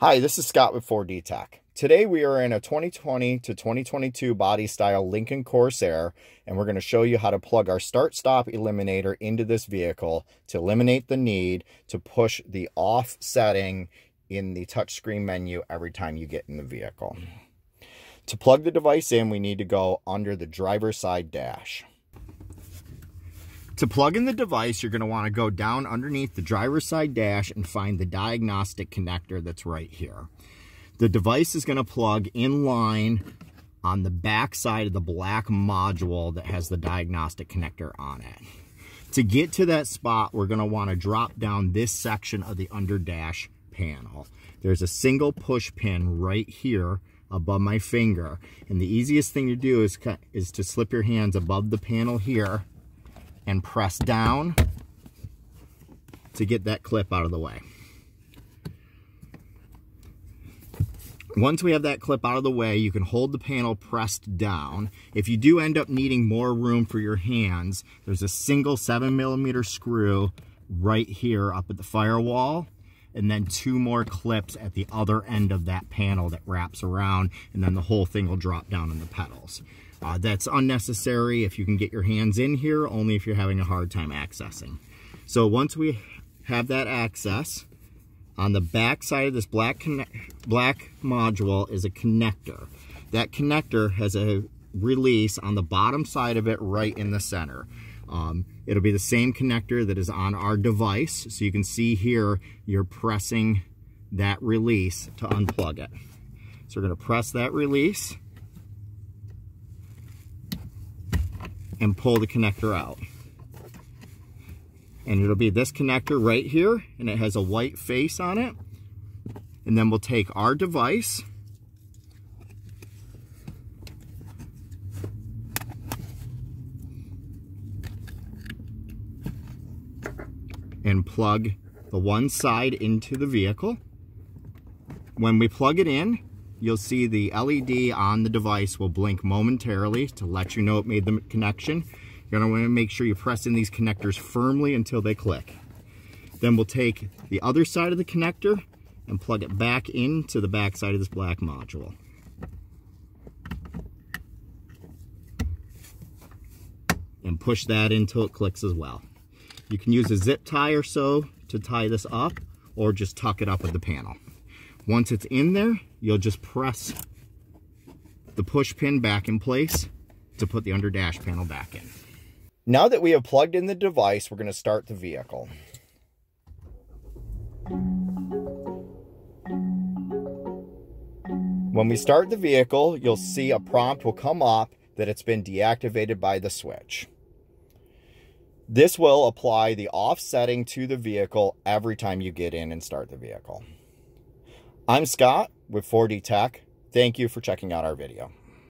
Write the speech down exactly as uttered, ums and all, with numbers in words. Hi, this is Scott with four D Tech. Today we are in a twenty twenty to twenty twenty-two body style Lincoln Corsair, and we're going to show you how to plug our start-stop eliminator into this vehicle to eliminate the need to push the off setting in the touchscreen menu every time you get in the vehicle. To plug the device in, we need to go under the driver's side dash. To plug in the device, you're going to want to go down underneath the driver's side dash and find the diagnostic connector that's right here. The device is going to plug in line on the back side of the black module that has the diagnostic connector on it. To get to that spot, we're going to want to drop down this section of the under dash panel. There's a single push pin right here above my finger, and the easiest thing to do is, is to slip your hands above the panel here and press down to get that clip out of the way. Once we have that clip out of the way, you can hold the panel pressed down. If you do end up needing more room for your hands, there's a single seven millimeter screw right here up at the firewall, and then two more clips at the other end of that panel that wraps around, and then the whole thing will drop down in the pedals. Uh, that's unnecessary if you can get your hands in here, only if you're having a hard time accessing. So once we have that access, on the back side of this black, black module is a connector. That connector has a release on the bottom side of it right in the center. Um, it'll be the same connector that is on our device, so you can see here you're pressing that release to unplug it. So we're going to press that release and pull the connector out. And it'll be this connector right here, and it has a white face on it. And then we'll take our device and plug the one side into the vehicle. When we plug it in, you'll see the L E D on the device will blink momentarily to let you know it made the connection. You're going to want to make sure you press in these connectors firmly until they click. Then we'll take the other side of the connector and plug it back into the back side of this black module. And push that until it clicks as well. You can use a zip tie or so to tie this up, or just tuck it up with the panel. Once it's in there, you'll just press the push pin back in place to put the under dash panel back in. Now that we have plugged in the device, we're going to start the vehicle. When we start the vehicle, you'll see a prompt will come up that it's been deactivated by the switch. This will apply the off setting to the vehicle every time you get in and start the vehicle. I'm Scott with four D Tech. Thank you for checking out our video.